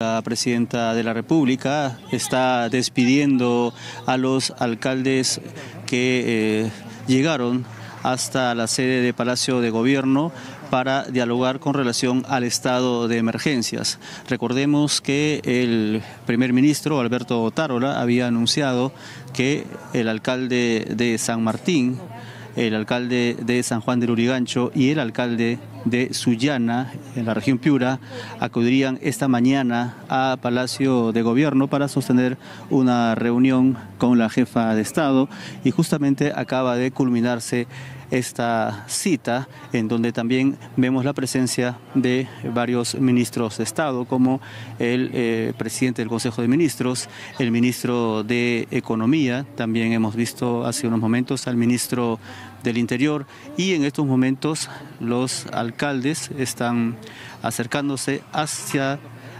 La presidenta de la República está despidiendo a los alcaldes que llegaron hasta la sede de Palacio de Gobierno para dialogar con relación al estado de emergencias. Recordemos que el primer ministro Alberto Tarola había anunciado que el alcalde de San Martín, el alcalde de San Juan del Lurigancho y el alcalde de Sullana, en la región Piura, acudirían esta mañana a Palacio de Gobierno para sostener una reunión con la jefa de Estado, y justamente acaba de culminarse esta cita en donde también vemos la presencia de varios ministros de Estado, como el presidente del Consejo de Ministros, el ministro de Economía, también hemos visto hace unos momentos al ministro del Interior, y en estos momentos los alcaldes están acercándose hacia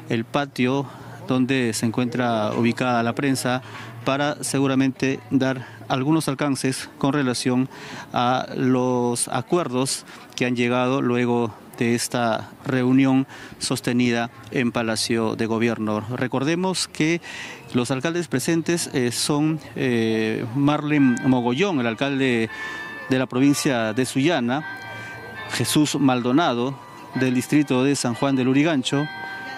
el patio donde se encuentra ubicada la prensa para seguramente dar algunos alcances con relación a los acuerdos que han llegado luego de esta reunión sostenida en Palacio de Gobierno. Recordemos que los alcaldes presentes son Marlene Mogollón, el alcalde de la provincia de Sullana, Jesús Maldonado, del distrito de San Juan del Lurigancho,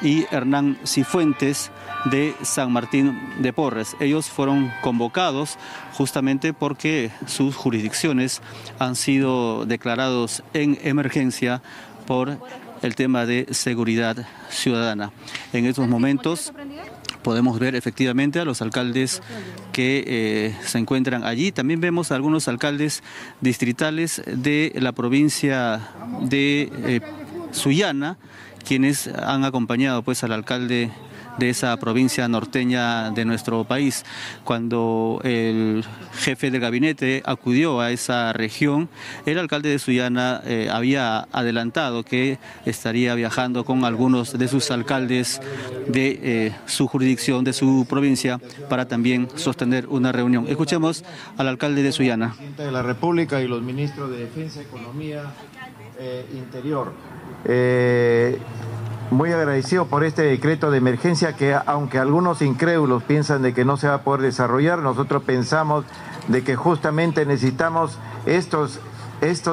y Hernán Cifuentes, de San Martín de Porres. Ellos fueron convocados justamente porque sus jurisdicciones han sido declarados en emergencia por el tema de seguridad ciudadana. En estos momentos podemos ver efectivamente a los alcaldes que se encuentran allí. También vemos a algunos alcaldes distritales de la provincia de Sullana, quienes han acompañado pues al alcalde de esa provincia norteña de nuestro país. Cuando el jefe del gabinete acudió a esa región, el alcalde de Sullana había adelantado que estaría viajando con algunos de sus alcaldes de su jurisdicción, de su provincia, para también sostener una reunión. Escuchemos al alcalde de Sullana. La presidenta de la República y los ministros de Defensa, Economía, Interior. Muy agradecido por este decreto de emergencia que, aunque algunos incrédulos piensan de que no se va a poder desarrollar, nosotros pensamos de que justamente necesitamos estos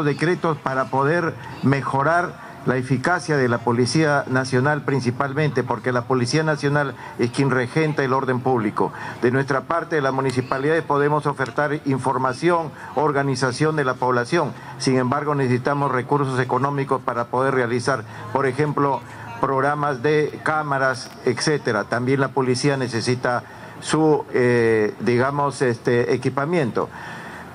decretos para poder mejorar la eficacia de la Policía Nacional principalmente, porque la Policía Nacional es quien regenta el orden público. De nuestra parte, de las municipalidades, podemos ofertar información, organización de la población. Sin embargo, necesitamos recursos económicos para poder realizar, por ejemplo, programas de cámaras, etcétera. También la policía necesita su, equipamiento.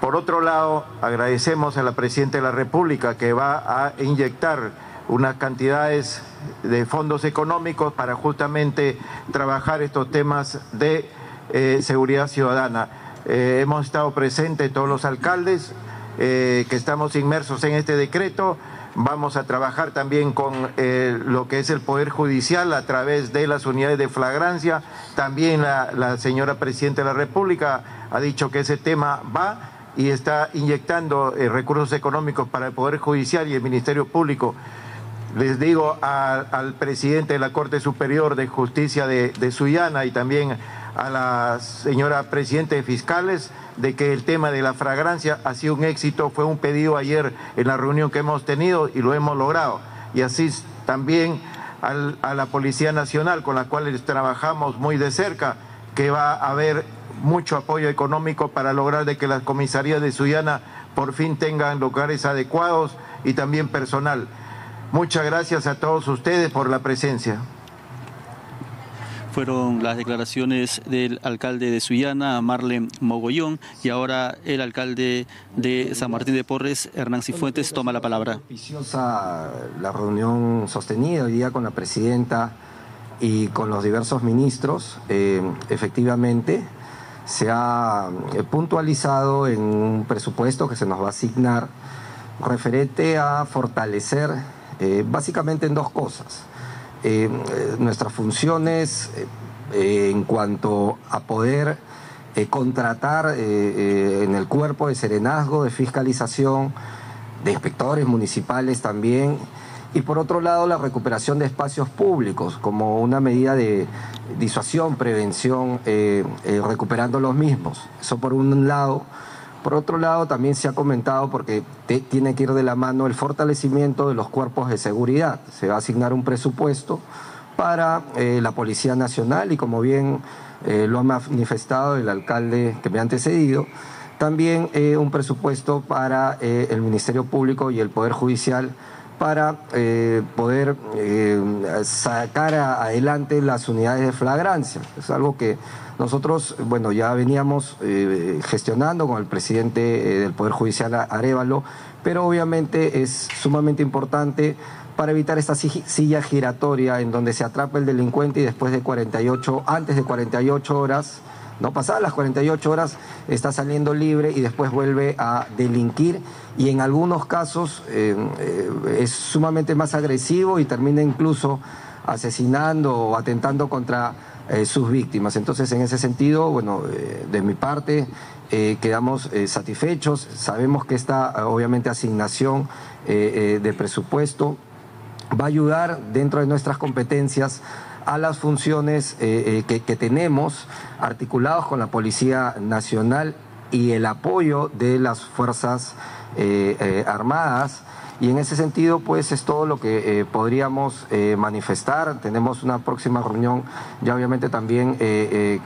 Por otro lado, agradecemos a la Presidenta de la República que va a inyectar unas cantidades de fondos económicos para justamente trabajar estos temas de seguridad ciudadana. Hemos estado presentes todos los alcaldes que estamos inmersos en este decreto. Vamos a trabajar también con lo que es el Poder Judicial a través de las unidades de flagrancia. También la señora Presidenta de la República ha dicho que ese tema va y está inyectando recursos económicos para el Poder Judicial y el Ministerio Público. Les digo al presidente de la Corte Superior de Justicia de Sullana y también a la señora Presidenta de Fiscales de que el tema de la flagrancia ha sido un éxito, fue un pedido ayer en la reunión que hemos tenido y lo hemos logrado. Y así también a la Policía Nacional, con la cual trabajamos muy de cerca, que va a haber mucho apoyo económico para lograr de que las comisarías de Sullana por fin tengan lugares adecuados y también personal. Muchas gracias a todos ustedes por la presencia. Fueron las declaraciones del alcalde de Sullana, Marlene Mogollón, y ahora el alcalde de San Martín de Porres, Hernán Cifuentes, toma la palabra. Auspiciosa la reunión sostenida hoy día con la presidenta y con los diversos ministros. Efectivamente, se ha puntualizado en un presupuesto que se nos va a asignar referente a fortalecer básicamente en dos cosas. Nuestras funciones en cuanto a poder contratar en el cuerpo de serenazgo, de fiscalización, de inspectores municipales también, Y por otro lado, la recuperación de espacios públicos como una medida de disuasión, prevención, recuperando los mismos. Eso por un lado. Por otro lado, también se ha comentado, porque tiene que ir de la mano, el fortalecimiento de los cuerpos de seguridad. Se va a asignar un presupuesto para la Policía Nacional y, como bien lo ha manifestado el alcalde que me ha antecedido, también un presupuesto para el Ministerio Público y el Poder Judicial para poder sacar adelante las unidades de flagrancia. Es algo que nosotros, bueno, ya veníamos gestionando con el presidente del Poder Judicial, Arevalo, pero obviamente es sumamente importante para evitar esta silla giratoria en donde se atrapa el delincuente y después de 48 horas, no pasadas las 48 horas, está saliendo libre y después vuelve a delinquir, y en algunos casos es sumamente más agresivo y termina incluso asesinando o atentando contra sus víctimas. Entonces, en ese sentido, bueno, de mi parte quedamos satisfechos. Sabemos que esta, obviamente, asignación de presupuesto va a ayudar dentro de nuestras competencias a las funciones que tenemos articulados con la Policía Nacional y el apoyo de las Fuerzas Armadas. Y en ese sentido, pues, es todo lo que podríamos manifestar. Tenemos una próxima reunión ya, obviamente, también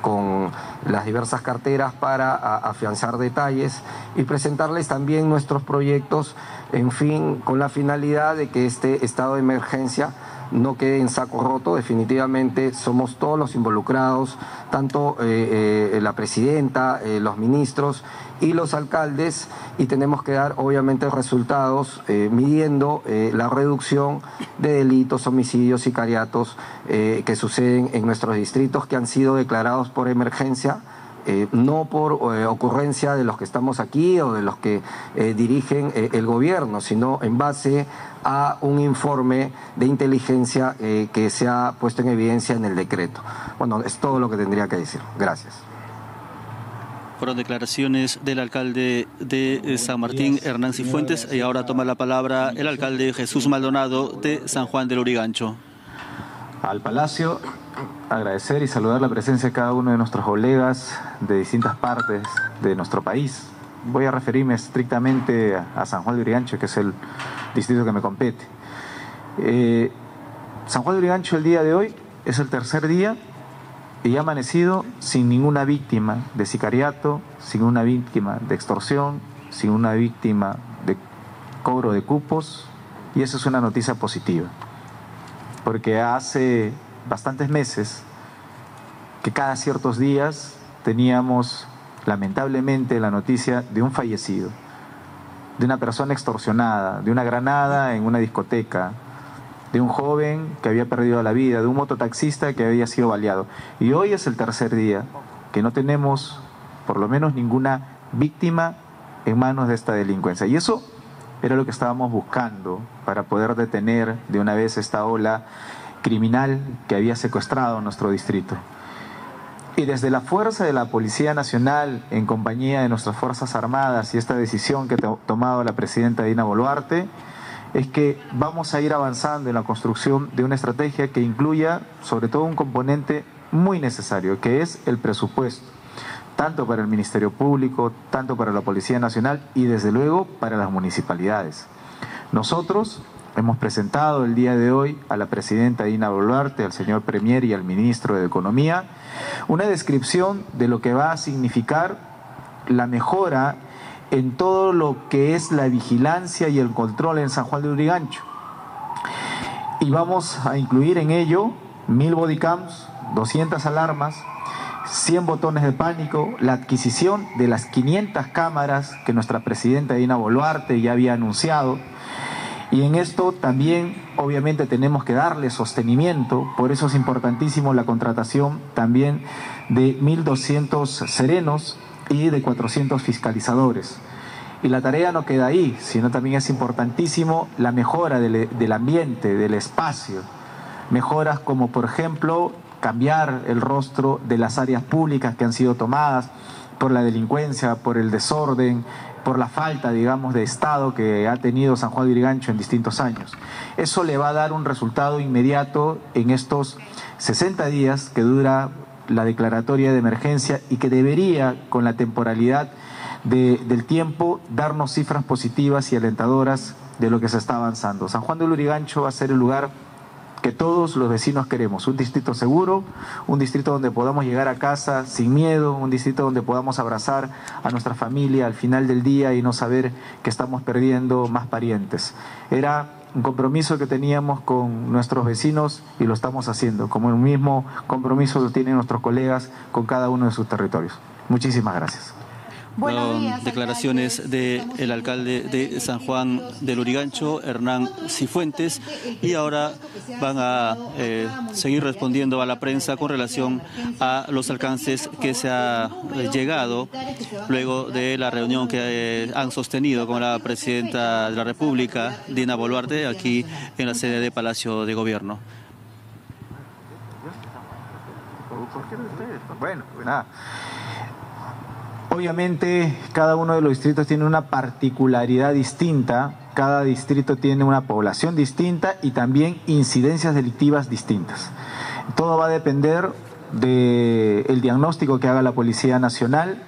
con las diversas carteras para afianzar detalles y presentarles también nuestros proyectos, en fin, con la finalidad de que este estado de emergencia no quede en saco roto. Definitivamente somos todos los involucrados, tanto la presidenta, los ministros y los alcaldes, y tenemos que dar obviamente resultados midiendo la reducción de delitos, homicidios, sicariatos que suceden en nuestros distritos, que han sido declarados por emergencia. No por ocurrencia de los que estamos aquí o de los que dirigen el gobierno, sino en base a un informe de inteligencia que se ha puesto en evidencia en el decreto. Bueno, es todo lo que tendría que decir. Gracias. Fueron declaraciones del alcalde de San Martín, Hernán Cifuentes, y ahora toma la palabra el alcalde Jesús Maldonado de San Juan del Lurigancho. Al Palacio, agradecer y saludar la presencia de cada uno de nuestros colegas de distintas partes de nuestro país. Voy a referirme estrictamente a San Juan de Lurigancho, que es el distrito que me compete. San Juan de Lurigancho, el día de hoy es el tercer día y ya ha amanecido sin ninguna víctima de sicariato, sin una víctima de extorsión, sin una víctima de cobro de cupos, y eso es una noticia positiva, porque hace bastantes meses que cada ciertos días teníamos lamentablemente la noticia de un fallecido, de una persona extorsionada, de una granada en una discoteca, de un joven que había perdido la vida, de un mototaxista que había sido baleado. Y hoy es el tercer día que no tenemos, por lo menos, ninguna víctima en manos de esta delincuencia. Y eso era lo que estábamos buscando para poder detener de una vez esta ola criminal que había secuestrado nuestro distrito. Y desde la fuerza de la Policía Nacional, en compañía de nuestras Fuerzas Armadas, y esta decisión que ha tomado la presidenta Dina Boluarte, es que vamos a ir avanzando en la construcción de una estrategia que incluya sobre todo un componente muy necesario, que es el presupuesto, tanto para el Ministerio Público, tanto para la Policía Nacional y desde luego para las municipalidades. Nosotros hemos presentado el día de hoy a la presidenta Dina Boluarte, al señor Premier y al ministro de Economía una descripción de lo que va a significar la mejora en todo lo que es la vigilancia y el control en San Juan de Lurigancho. Y vamos a incluir en ello 1000 bodycams, 200 alarmas, 100 botones de pánico, la adquisición de las 500 cámaras que nuestra presidenta Dina Boluarte ya había anunciado. Y en esto también, obviamente, tenemos que darle sostenimiento. Por eso es importantísimo la contratación también de 1200 serenos y de 400 fiscalizadores. Y la tarea no queda ahí, sino también es importantísimo la mejora del ambiente, del espacio. Mejoras como, por ejemplo, cambiar el rostro de las áreas públicas que han sido tomadas por la delincuencia, por el desorden, por la falta, digamos, de Estado que ha tenido San Juan de Urigancho en distintos años. Eso le va a dar un resultado inmediato en estos 60 días que dura la declaratoria de emergencia y que debería, con la temporalidad del tiempo, darnos cifras positivas y alentadoras de lo que se está avanzando. San Juan de Lurigancho va a ser el lugar que todos los vecinos queremos, un distrito seguro, un distrito donde podamos llegar a casa sin miedo, un distrito donde podamos abrazar a nuestra familia al final del día y no saber que estamos perdiendo más parientes. Era un compromiso que teníamos con nuestros vecinos y lo estamos haciendo, como el mismo compromiso lo tienen nuestros colegas con cada uno de sus territorios. Muchísimas gracias. Buenos días, declaraciones del alcalde de San Juan del Lurigancho, Hernán Cifuentes, y ahora van a seguir respondiendo a la prensa con relación a los alcances que se ha llegado luego de la reunión que han sostenido con la presidenta de la República, Dina Boluarte, aquí en la sede de Palacio de Gobierno. Bueno, nada. Obviamente cada uno de los distritos tiene una particularidad distinta, cada distrito tiene una población distinta y también incidencias delictivas distintas. Todo va a depender del diagnóstico que haga la Policía Nacional.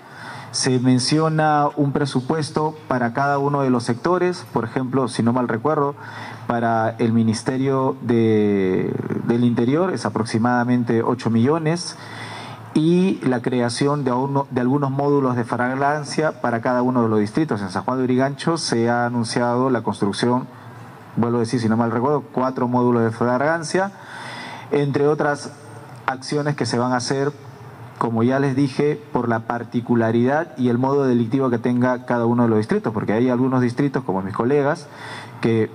Se menciona un presupuesto para cada uno de los sectores, por ejemplo, si no mal recuerdo, para el Ministerio del Interior es aproximadamente 8 millones. Y la creación de algunos módulos de fragancia para cada uno de los distritos. En San Juan de Urigancho se ha anunciado la construcción, vuelvo a decir si no mal recuerdo, 4 módulos de fragancia, entre otras acciones que se van a hacer, como ya les dije, por la particularidad y el modo delictivo que tenga cada uno de los distritos, porque hay algunos distritos, como mis colegas, que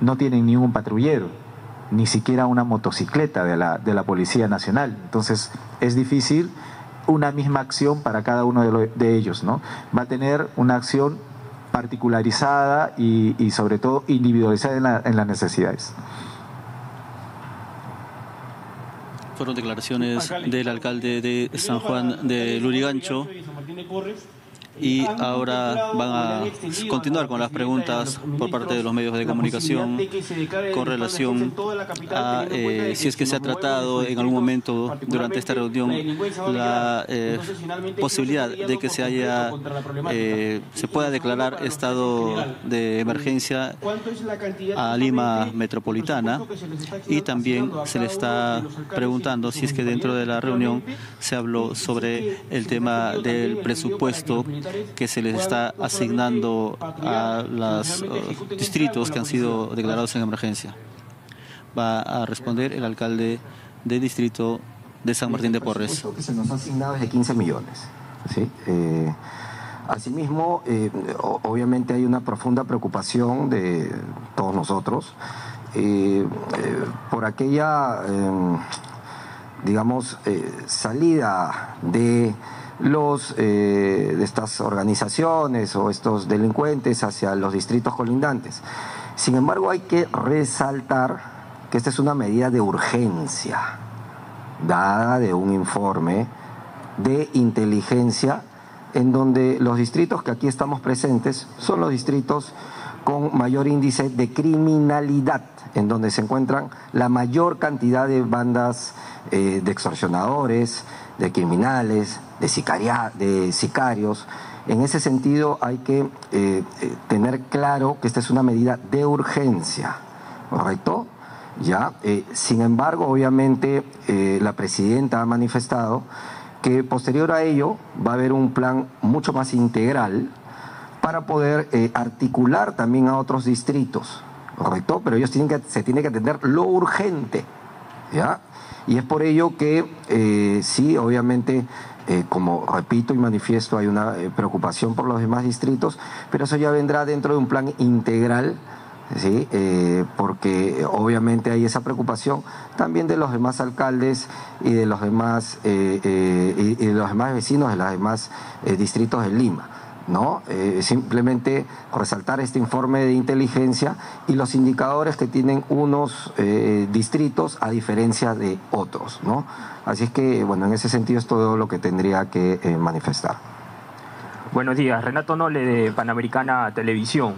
no tienen ningún patrullero, ni siquiera una motocicleta de la Policía Nacional. Entonces es difícil una misma acción para cada uno de ellos, ¿no? Va a tener una acción particularizada y sobre todo individualizada en las necesidades. Fueron declaraciones del alcalde de San Juan de Lurigancho. Y ahora van a continuar con las preguntas por parte de los medios de comunicación con relación a si es que se ha tratado en algún momento durante esta reunión la posibilidad de que se pueda declarar estado de emergencia a Lima Metropolitana, y también se le está preguntando si es que dentro de la reunión se habló sobre el tema del presupuesto que se les está asignando a los distritos que han sido declarados en emergencia. Va a responder el alcalde del distrito de San Martín de Porres. El presupuesto que se nos ha asignado es de 15 millones. ¿Sí? Asimismo, obviamente hay una profunda preocupación de todos nosotros por aquella, digamos, salida de estas organizaciones o estos delincuentes hacia los distritos colindantes. Sin embargo, hay que resaltar que esta es una medida de urgencia dada de un informe de inteligencia en donde los distritos que aquí estamos presentes son los distritos con mayor índice de criminalidad, en donde se encuentran la mayor cantidad de bandas de extorsionadores, de criminales, de sicarios. En ese sentido hay que tener claro que esta es una medida de urgencia, ¿correcto? ¿Ya? Sin embargo, obviamente, la presidenta ha manifestado que posterior a ello va a haber un plan mucho más integral para poder articular también a otros distritos, ¿correcto? Pero ellos se tiene que atender lo urgente, ¿ya? Y es por ello que sí, obviamente, como repito y manifiesto, hay una preocupación por los demás distritos, pero eso ya vendrá dentro de un plan integral, ¿sí? Porque obviamente hay esa preocupación también de los demás alcaldes y de los demás, vecinos de los demás distritos de Lima, ¿no? Simplemente resaltar este informe de inteligencia y los indicadores que tienen unos distritos a diferencia de otros, ¿no? Así es que, bueno, en ese sentido es todo lo que tendría que manifestar. Buenos días, Renato Nole de Panamericana Televisión.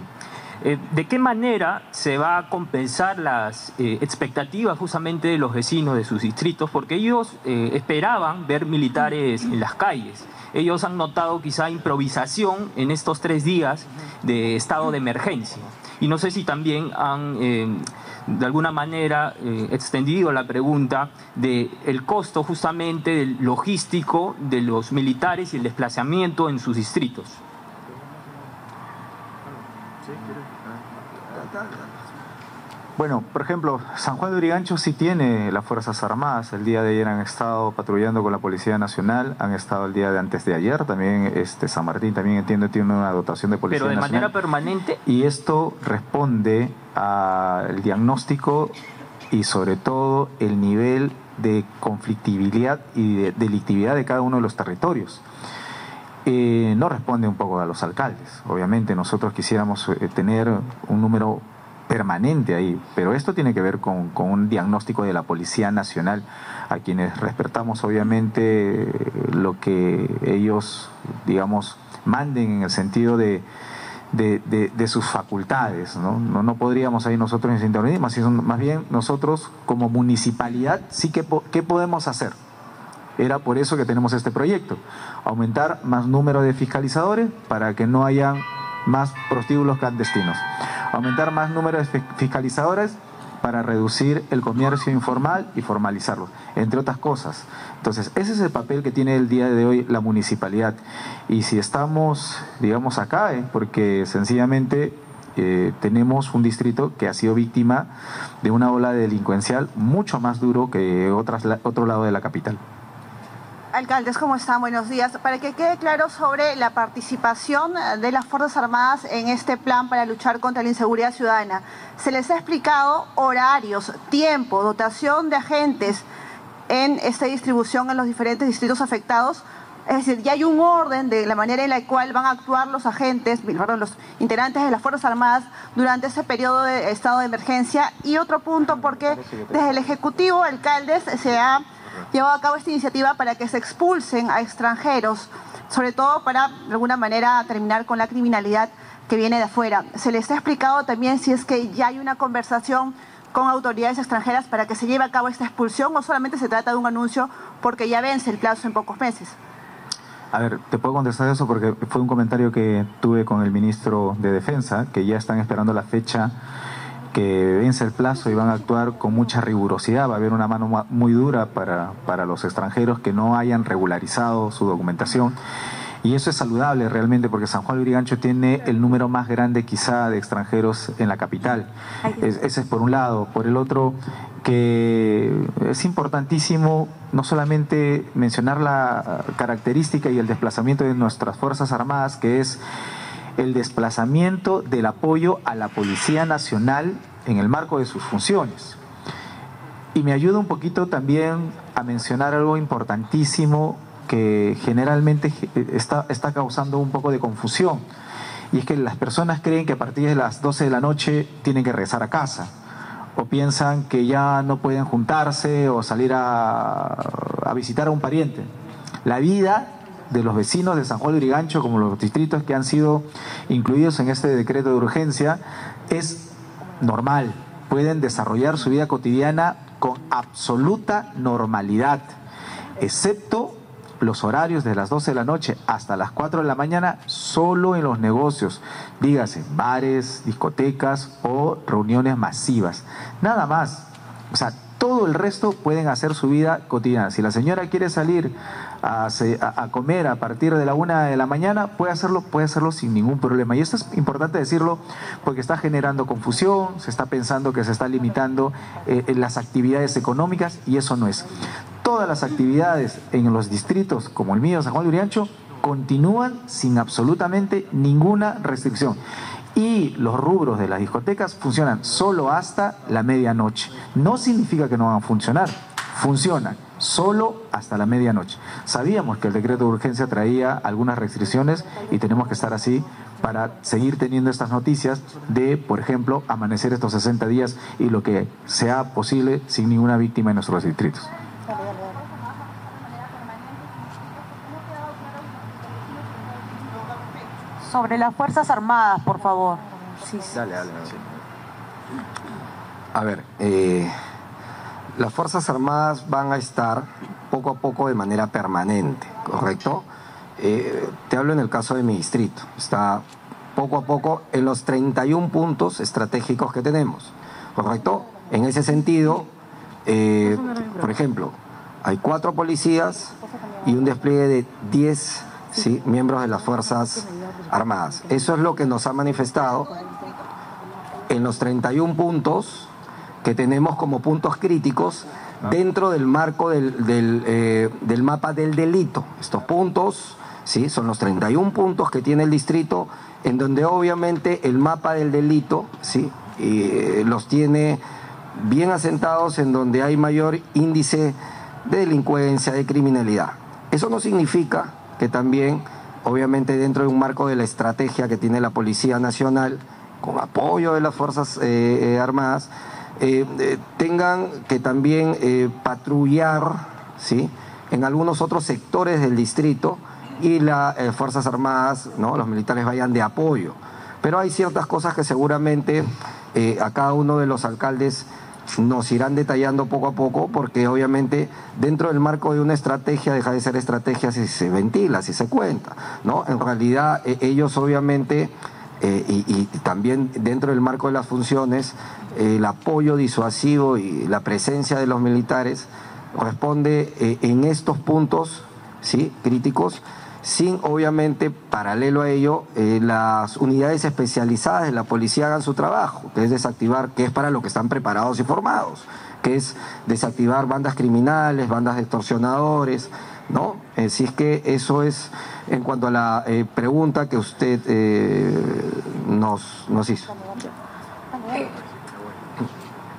¿De qué manera se va a compensar las expectativas justamente de los vecinos de sus distritos? Porque ellos esperaban ver militares en las calles. Ellos han notado quizá improvisación en estos 3 días de estado de emergencia. Y no sé si también han, de alguna manera, extendido la pregunta del costo justamente del logístico de los militares y el desplazamiento en sus distritos. Bueno, por ejemplo, San Juan de Urigancho sí tiene las Fuerzas Armadas. El día de ayer han estado patrullando con la Policía Nacional, han estado el día de antes de ayer, también San Martín también entiendo tiene una dotación de Policía Nacional. Pero de manera permanente. Y esto responde al diagnóstico y sobre todo el nivel de conflictividad y de delictividad de cada uno de los territorios. No responde un poco a los alcaldes. Obviamente nosotros quisiéramos tener un número permanente ahí, pero esto tiene que ver con un diagnóstico de la Policía Nacional, a quienes respetamos obviamente lo que ellos, digamos, manden en el sentido de sus facultades, ¿no? No podríamos ahí nosotros intervenir, más bien nosotros como municipalidad sí que ¿qué podemos hacer? Era por eso que tenemos este proyecto, aumentar más número de fiscalizadores para que no haya más prostíbulos clandestinos. Aumentar más números de fiscalizadores para reducir el comercio informal y formalizarlo, entre otras cosas. Entonces, ese es el papel que tiene el día de hoy la municipalidad. Y si estamos, digamos, acá, porque sencillamente tenemos un distrito que ha sido víctima de una ola delincuencial mucho más duro que otro lado de la capital. Alcaldes, ¿cómo están? Buenos días. Para que quede claro sobre la participación de las Fuerzas Armadas en este plan para luchar contra la inseguridad ciudadana, ¿se les ha explicado horarios, tiempo, dotación de agentes en esta distribución en los diferentes distritos afectados? Es decir, ¿ya hay un orden de la manera en la cual van a actuar los agentes, perdón, los integrantes de las Fuerzas Armadas durante ese periodo de estado de emergencia? Y otro punto, porque desde el Ejecutivo, alcaldes, se ha llevado a cabo esta iniciativa para que se expulsen a extranjeros, sobre todo para, de alguna manera, terminar con la criminalidad que viene de afuera. ¿Se les ha explicado también si es que ya hay una conversación con autoridades extranjeras para que se lleve a cabo esta expulsión o solamente se trata de un anuncio porque ya vence el plazo en pocos meses? A ver, te puedo contestar eso porque fue un comentario que tuve con el ministro de Defensa, que ya están esperando la fecha que vence el plazo y van a actuar con mucha rigurosidad. Va a haber una mano muy dura para los extranjeros que no hayan regularizado su documentación. Y eso es saludable realmente porque San Juan de Urigancho tiene el número más grande quizá de extranjeros en la capital. Ese es por un lado. Por el otro, que es importantísimo no solamente mencionar la característica y el desplazamiento de nuestras Fuerzas Armadas, que es el desplazamiento del apoyo a la Policía Nacional en el marco de sus funciones. Y me ayuda un poquito también a mencionar algo importantísimo que generalmente está causando un poco de confusión. Y es que las personas creen que a partir de las 12 de la noche tienen que regresar a casa. O piensan que ya no pueden juntarse o salir a visitar a un pariente. La vida de los vecinos de San Juan de Urigancho, como los distritos que han sido incluidos en este decreto de urgencia, es normal. Pueden desarrollar su vida cotidiana con absoluta normalidad, excepto los horarios de las 12 de la noche hasta las 4 de la mañana solo en los negocios, dígase bares, discotecas o reuniones masivas. Nada más. O sea, todo el resto pueden hacer su vida cotidiana. Si la señora quiere salir a comer a partir de la 1 de la mañana, puede hacerlo sin ningún problema. Y esto es importante decirlo porque está generando confusión, se está pensando que se está limitando en las actividades económicas y eso no es. Todas las actividades en los distritos, como el mío, San Juan de Urigancho, continúan sin absolutamente ninguna restricción. Y los rubros de las discotecas funcionan solo hasta la medianoche. No significa que no van a funcionar, funcionan solo hasta la medianoche. Sabíamos que el decreto de urgencia traía algunas restricciones y tenemos que estar así para seguir teniendo estas noticias de, por ejemplo, amanecer estos 60 días y lo que sea posible sin ninguna víctima en nuestros distritos. sobre las Fuerzas Armadas, por favor. Sí, sí. Dale, dale. Sí. A ver, las Fuerzas Armadas van a estar poco a poco de manera permanente, ¿correcto? Te hablo en el caso de mi distrito. Está poco a poco en los 31 puntos estratégicos que tenemos, ¿correcto? En ese sentido, por ejemplo, hay 4 policías y un despliegue de 10 ¿sí? miembros de las Fuerzas Armadas. Eso es lo que nos ha manifestado en los 31 puntos que tenemos como puntos críticos dentro del marco del mapa del delito. Estos puntos ¿sí? son los 31 puntos que tiene el distrito, en donde obviamente el mapa del delito ¿sí? Los tiene bien asentados, en donde hay mayor índice de delincuencia, de criminalidad. Eso no significa que también, obviamente, dentro de un marco de la estrategia que tiene la Policía Nacional, con apoyo de las Fuerzas Armadas, tengan que también patrullar ¿sí? en algunos otros sectores del distrito y las Fuerzas Armadas, ¿no? los militares vayan de apoyo. Pero hay ciertas cosas que seguramente a cada uno de los alcaldes nos irán detallando poco a poco, porque obviamente dentro del marco de una estrategia deja de ser estrategia si se ventila, si se cuenta, ¿no? En realidad ellos obviamente, y también dentro del marco de las funciones, el apoyo disuasivo y la presencia de los militares responde en estos puntos ¿sí? críticos, sin obviamente, paralelo a ello, las unidades especializadas de la policía hagan su trabajo, que es desactivar, que es para lo que están preparados y formados, que es desactivar bandas criminales, bandas de extorsionadores, ¿no? Así es que eso es en cuanto a la pregunta que usted nos hizo.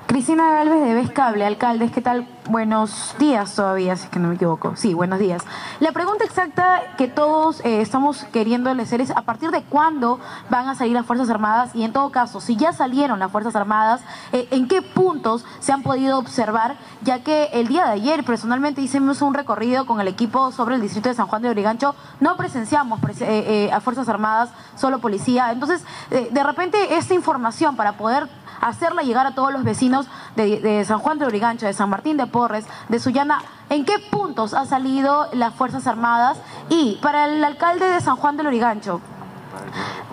Cristina Galvez de Vescable, alcaldes, ¿qué tal? Buenos días todavía, si es que no me equivoco. Sí, buenos días. La pregunta exacta que todos estamos queriéndole hacer es ¿a partir de cuándo van a salir las Fuerzas Armadas? Y en todo caso, si ya salieron las Fuerzas Armadas, ¿en qué puntos se han podido observar? Ya que el día de ayer personalmente hicimos un recorrido con el equipo sobre el distrito de San Juan de Origancho, no presenciamos a Fuerzas Armadas, solo policía. Entonces, de repente esta información para poder hacerla llegar a todos los vecinos de San Juan de Origancho, de San Martín de Porres, de Sullana, ¿en qué puntos han salido las Fuerzas Armadas? Y para el alcalde de San Juan de Origancho,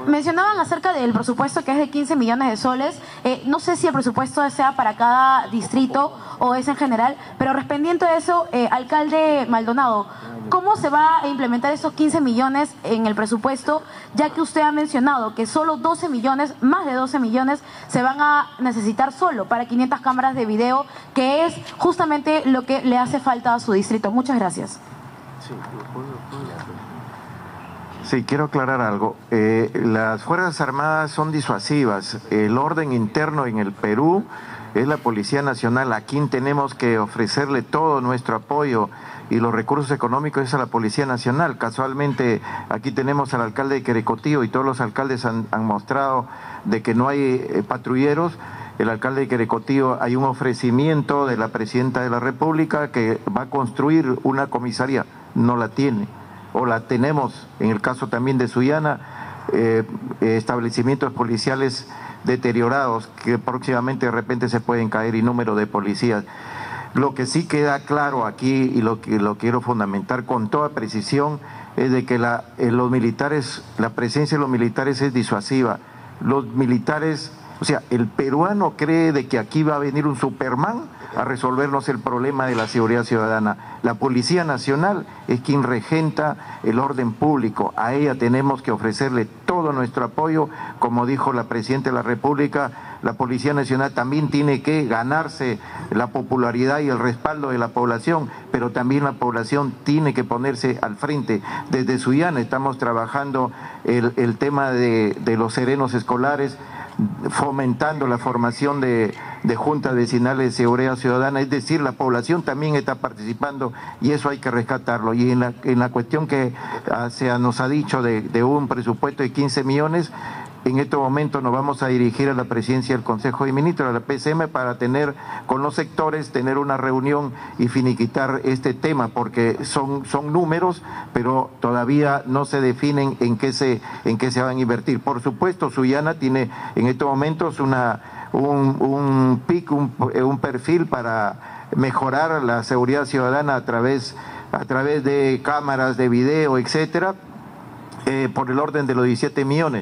mencionaban acerca del presupuesto que es de 15 millones de soles. No sé si el presupuesto sea para cada distrito o es en general, pero respondiendo a eso, alcalde Maldonado, ¿cómo se va a implementar esos 15 millones en el presupuesto? Ya que usted ha mencionado que solo 12 millones, más de 12 millones, se van a necesitar solo para 500 cámaras de video, que es justamente lo que le hace falta a su distrito. Muchas gracias. Sí, sí, quiero aclarar algo. Las Fuerzas Armadas son disuasivas. El orden interno en el Perú es la Policía Nacional, a quien tenemos que ofrecerle todo nuestro apoyo, y los recursos económicos es a la Policía Nacional. Casualmente aquí tenemos al alcalde de Querecotío, y todos los alcaldes han mostrado de que no hay patrulleros. El alcalde de Querecotío, hay un ofrecimiento de la Presidenta de la República que va a construir una comisaría, no la tiene, o la tenemos en el caso también de Sullana, establecimientos policiales deteriorados que próximamente de repente se pueden caer, y número de policías. Lo que sí queda claro aquí, y lo que lo quiero fundamentar con toda precisión, es de que la presencia de los militares es disuasiva. Los militares, o sea, el peruano cree de que aquí va a venir un Superman a resolvernos el problema de la seguridad ciudadana. La Policía Nacional es quien regenta el orden público. A ella tenemos que ofrecerle todo nuestro apoyo. Como dijo la Presidenta de la República, la Policía Nacional también tiene que ganarse la popularidad y el respaldo de la población, pero también la población tiene que ponerse al frente. Desde Sullana estamos trabajando el tema de los serenos escolares, fomentando la formación de juntas vecinales de seguridad ciudadana, es decir, la población también está participando, y eso hay que rescatarlo. Y en la cuestión que nos ha dicho de un presupuesto de 15 millones, En este momento nos vamos a dirigir a la presidencia del Consejo de Ministros, a la PCM, para tener con los sectores, tener una reunión y finiquitar este tema, porque son números, pero todavía no se definen en qué se van a invertir. Por supuesto, Sullana tiene en estos momentos un perfil para mejorar la seguridad ciudadana a través de cámaras de video, etcétera, por el orden de los 17 millones.